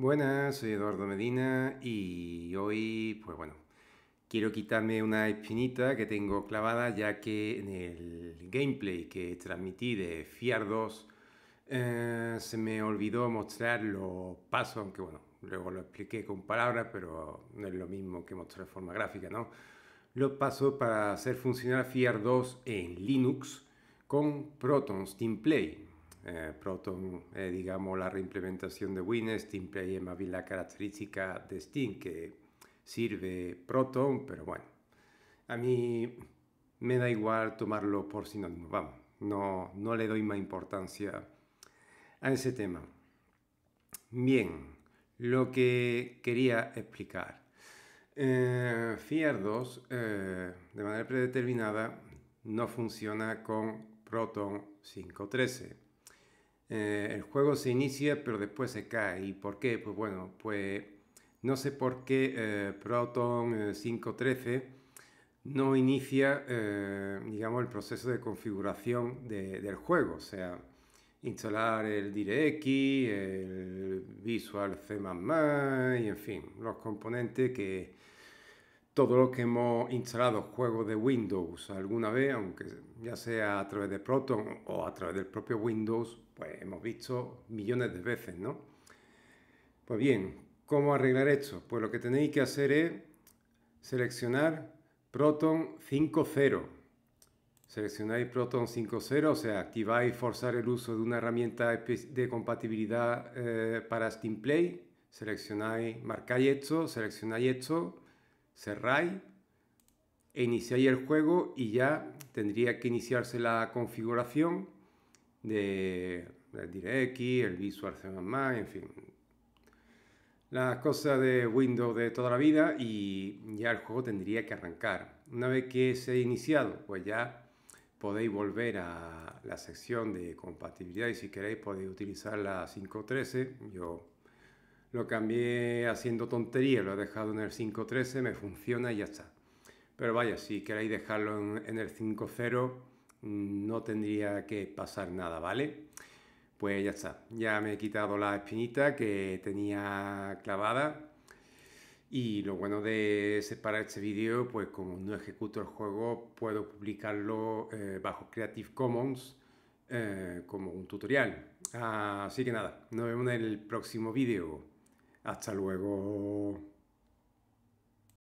Buenas, soy Eduardo Medina y hoy, pues bueno, quiero quitarme una espinita que tengo clavada, ya que en el gameplay que transmití de F.E.A.R. 2 se me olvidó mostrar los pasos, aunque bueno, luego lo expliqué con palabras, pero no es lo mismo que mostrar de forma gráfica, ¿no? Los pasos para hacer funcionar F.E.A.R. 2 en Linux con Proton, Steam Play. Proton, digamos, la reimplementación de Win. Steam Play es más bien la característica de Steam que sirve Proton, pero bueno, a mí me da igual tomarlo por sinónimo, vamos, no le doy más importancia a ese tema. Bien, lo que quería explicar. F.E.A.R. 2 de manera predeterminada no funciona con Proton 5.13. El juego se inicia pero después se cae. ¿Y por qué? Pues bueno, pues no sé por qué Proton 5.13 no inicia, digamos, el proceso de configuración del juego. O sea, instalar el DirectX, el Visual C++ y en fin, los componentes que todos los que hemos instalado juegos de Windows alguna vez, aunque ya sea a través de Proton o a través del propio Windows, pues hemos visto millones de veces, ¿no? Pues bien, ¿cómo arreglar esto? Pues lo que tenéis que hacer es seleccionar Proton 5.0. Seleccionáis Proton 5.0, o sea, activáis forzar el uso de una herramienta de compatibilidad para Steam Play, seleccionáis, marcáis esto, seleccionáis esto, cerráis e iniciáis el juego y ya tendría que iniciarse la configuración de DirectX, el Visual C++, en fin, las cosas de Windows de toda la vida, y ya el juego tendría que arrancar. Una vez que se ha iniciado, pues ya podéis volver a la sección de compatibilidad y si queréis podéis utilizar la 5.13. Yo lo cambié haciendo tontería, lo he dejado en el 5.13, me funciona y ya está. Pero vaya, si queréis dejarlo en el 5.0, no tendría que pasar nada, ¿vale? Pues ya está, ya me he quitado la espinita que tenía clavada. Y lo bueno de separar este vídeo, pues como no ejecuto el juego, puedo publicarlo bajo Creative Commons como un tutorial. Así que nada, nos vemos en el próximo vídeo. Hasta luego.